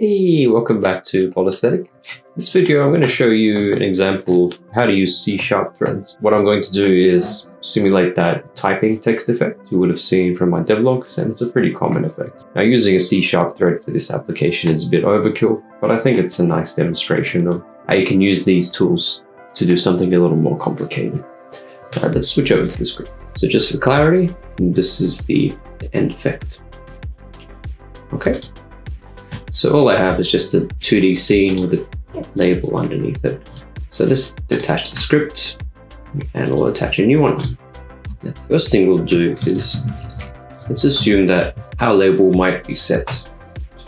Hey, welcome back to Polysthetic. In this video, I'm going to show you an example of how to use C# threads. What I'm going to do is simulate that typing text effect you would have seen from my devlogs, and it's a pretty common effect. Now, using a C# thread for this application is a bit overkill, but I think it's a nice demonstration of how you can use these tools to do something a little more complicated. All right, let's switch over to the script. So just for clarity, this is the end effect. Okay. So all I have is just a 2D scene with a label underneath it. So just detach the script and we'll attach a new one. The first thing we'll do is let's assume that our label might be set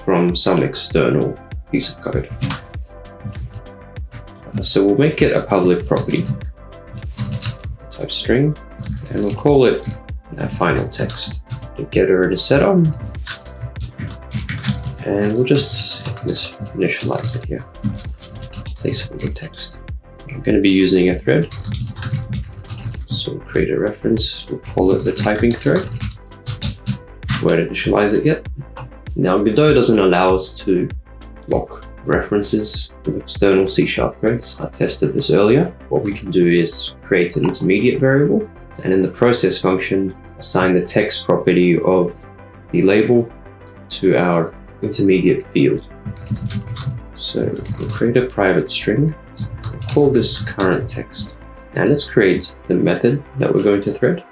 from some external piece of code. So we'll make it a public property type string, and we'll call it our final text. The getter and a setter. And we'll just initialize it here, placeholder text. I'm going to be using a thread, so we'll create a reference, we'll call it the typing thread. We won't initialize it yet. Now Godot doesn't allow us to lock references from external C# threads. I tested this earlier. What we can do is create an intermediate variable, and in the process function, assign the text property of the label to our intermediate field. So we'll create a private string, we'll call this current text. Now let's create the method that we're going to thread.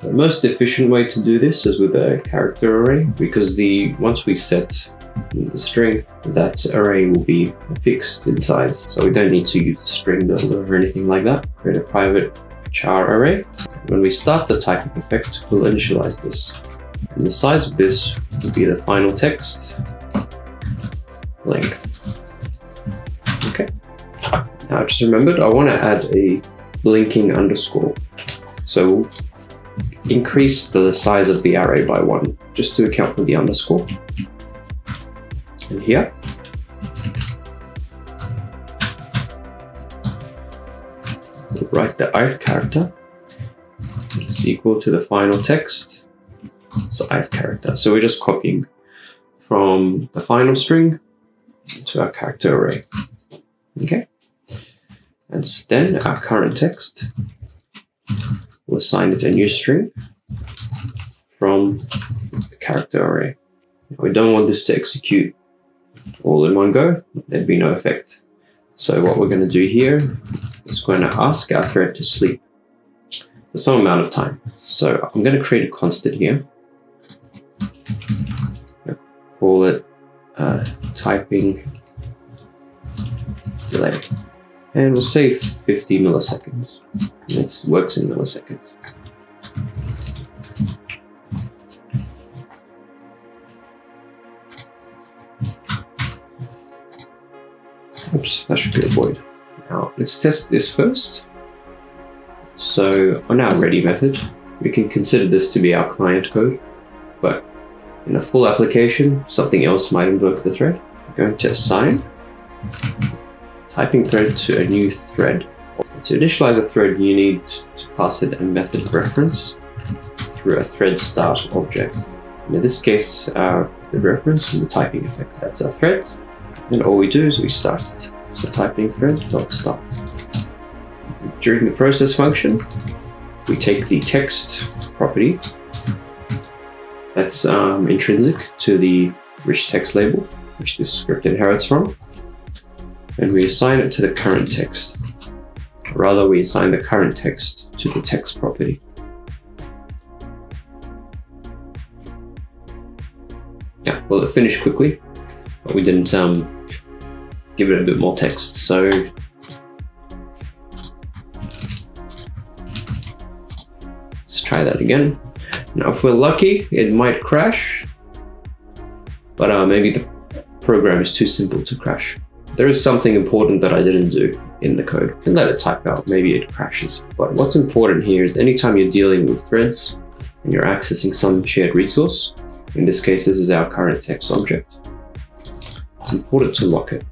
The most efficient way to do this is with a character array, because once we set the string, that array will be fixed in size. So we don't need to use a string builder or anything like that. Create a private char array. When we start the typing effect, we'll initialize this. And the size of this will be the final text length. Okay. Now I just remembered I want to add a blinking underscore. So we'll increase the size of the array by 1 just to account for the underscore. And here. We'll write the ith character is equal to the final text. So ith character. So we're just copying from the final string to our character array. Okay. And then our current text, we'll assign it a new string from the character array. We don't want this to execute all in one go. There'd be no effect. So what we're going to do here is going to ask our thread to sleep for some amount of time. So I'm going to create a constant here. Call it typing delay, and we'll say 50 milliseconds. It works in milliseconds. Oops, that should be a void. Now let's test this first. So on our ready method, we can consider this to be our client code, but in a full application, something else might invoke the thread. I'm going to assign typing thread to a new thread. To initialize a thread, you need to pass it a method reference through a thread start object. And in this case, the reference is the typing effect. That's our thread. And all we do is we start it. So typing thread dot start. During the process function, we take the text property that's intrinsic to the rich text label, which this script inherits from, and we assign it to the current text. Rather, we assign the current text to the text property. Yeah, well, it finished quickly, but we didn't give it a bit more text. So let's try that again. Now, if we're lucky, it might crash, but maybe the program is too simple to crash. There is something important that I didn't do in the code. You can let it type out, maybe it crashes. But what's important here is anytime you're dealing with threads and you're accessing some shared resource, in this case, this is our current text object, it's important to lock it.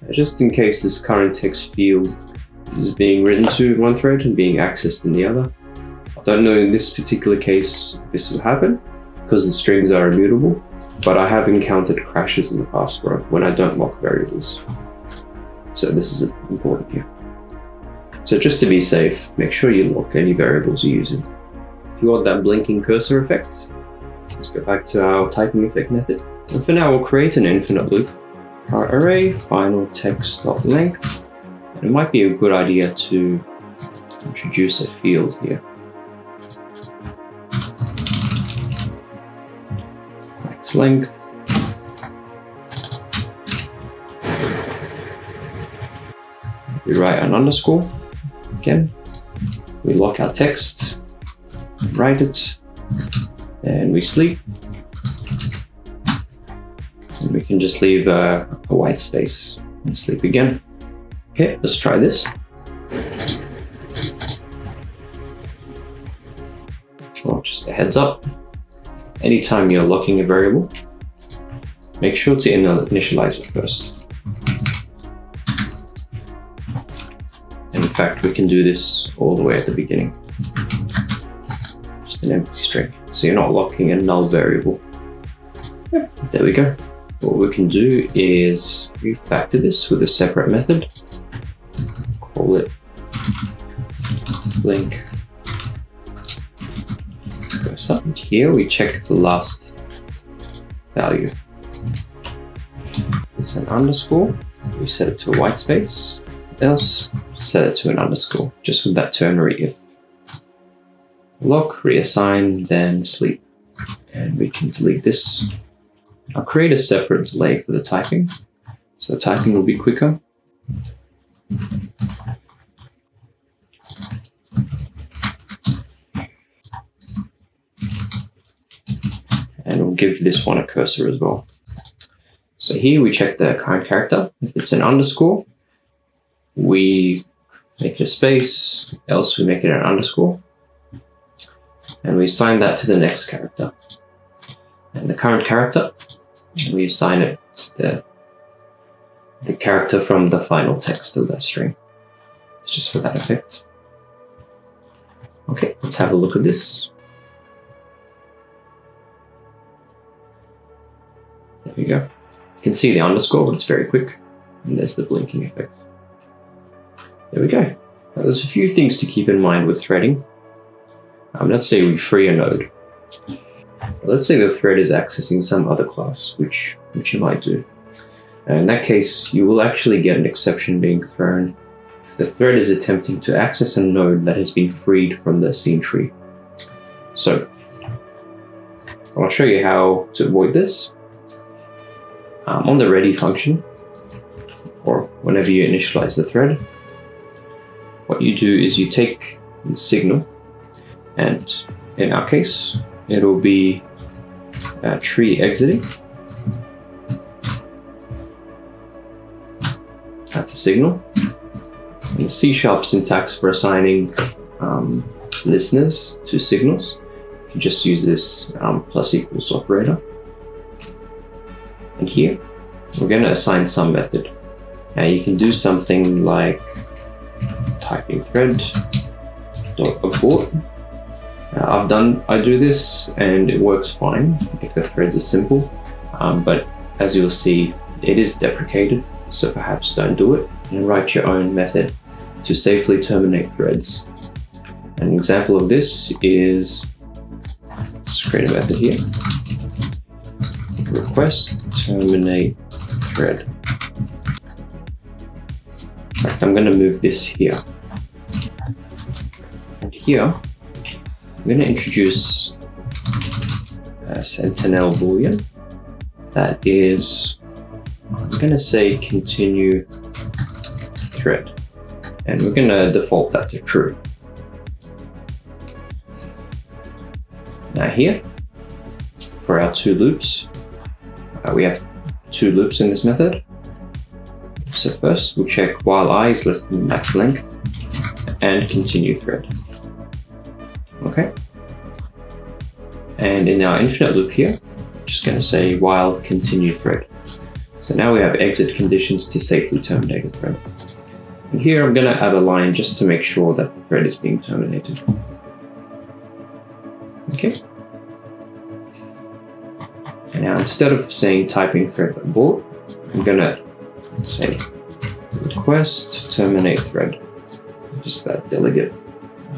Now, just in case this current text field is being written to one thread and being accessed in the other. I don't know in this particular case this will happen because the strings are immutable, but I have encountered crashes in the past when I don't lock variables. So this is important here. So just to be safe, make sure you lock any variables you're using. If you want that blinking cursor effect, let's go back to our typing effect method. And for now, we'll create an infinite loop. Our array final text.length. And it might be a good idea to introduce a field here. Max length. We write an underscore. Again, we lock our text, write it, and we sleep. And we can just leave a white space and sleep again. Okay, let's try this. Well, just a heads up. Anytime you're locking a variable, make sure to initialize it first. And in fact, we can do this all the way at the beginning. Just an empty string. So you're not locking a null variable. Yep, there we go. What we can do is refactor this with a separate method. Call it link. Goes up. And here we check the last value. It's an underscore. We set it to a white space. Else, set it to an underscore, just with that ternary if. Lock, reassign, then sleep. And we can delete this. I'll create a separate delay for the typing, so typing will be quicker. And we'll give this one a cursor as well. So here we check the kind character. If it's an underscore, we make it a space, else we make it an underscore. And we assign that to the next character. And the current character, we assign it to the character from the final text of that string. It's just for that effect. Okay, let's have a look at this. There we go. You can see the underscore, but it's very quick. And there's the blinking effect. There we go. Now, there's a few things to keep in mind with threading. Let's say we free a node. Let's say the thread is accessing some other class, which you might do. And in that case, you will actually get an exception being thrown if the thread is attempting to access a node that has been freed from the scene tree. So I'll show you how to avoid this. On the ready function, or whenever you initialize the thread, what you do is you take the signal, and in our case, it'll be a tree exiting. That's a signal. And the C# syntax for assigning listeners to signals, you just use this += operator. And here, we're going to assign some method. Now you can do something like typing thread.abort. I do this and it works fine if the threads are simple, but as you'll see, it is deprecated, so perhaps don't do it, and write your own method to safely terminate threads. An example of this is, let's create a method here, request terminate thread. In fact, I'm going to move this here. And here, I'm going to introduce a sentinel boolean that is, I'm going to say continue thread, and we're going to default that to true. Now here, for our two loops, we have two loops in this method. So first we'll check while I is less than max length and continue thread. Okay, and in our infinite loop here, I'm just going to say while continue thread. So now we have exit conditions to safely terminate a thread. And here I'm going to add a line just to make sure that the thread is being terminated. Okay, And now instead of saying typing thread bool, I'm gonna say request terminate thread, just that delegate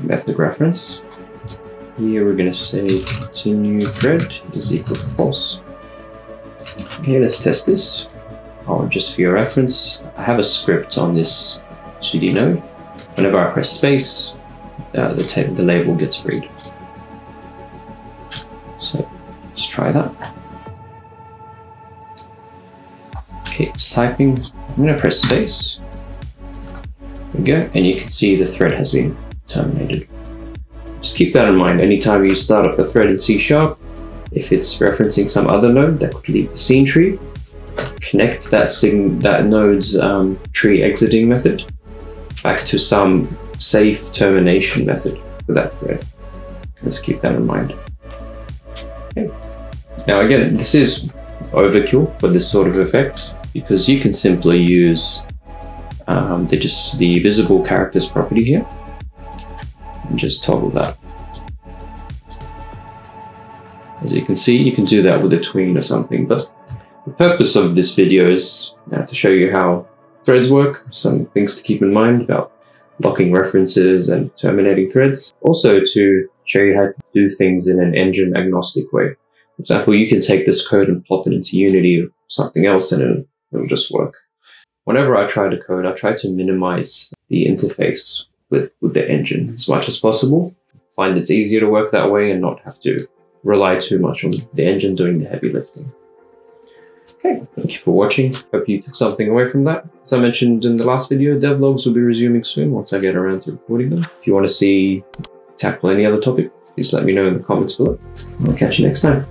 method reference. Here we're gonna say continue thread is equal to false. Okay, let's test this. Oh, just for your reference, I have a script on this 2D node. Whenever I press space, the label gets read. So let's try that. Okay, it's typing. I'm gonna press space. There we go, and you can see the thread has been terminated. Just keep that in mind. Anytime you start up a thread in C#, if it's referencing some other node that could leave the scene tree, connect that node's tree exiting method back to some safe termination method for that thread. Let's keep that in mind. Okay. Now again, this is overkill for this sort of effect, because you can simply use the visible characters property here and just toggle that. As you can see, you can do that with a tween or something, but the purpose of this video is to show you how threads work, some things to keep in mind about locking references and terminating threads. Also to show you how to do things in an engine agnostic way. For example, you can take this code and plop it into Unity or something else and it'll just work. Whenever I try to code, I try to minimize the interface with the engine as much as possible. I find it's easier to work that way and not have to rely too much on the engine doing the heavy lifting. Okay, thank you for watching. Hope you took something away from that. As I mentioned in the last video, devlogs will be resuming soon once I get around to recording them. If you want to tackle any other topic, please let me know in the comments below. I'll catch you next time.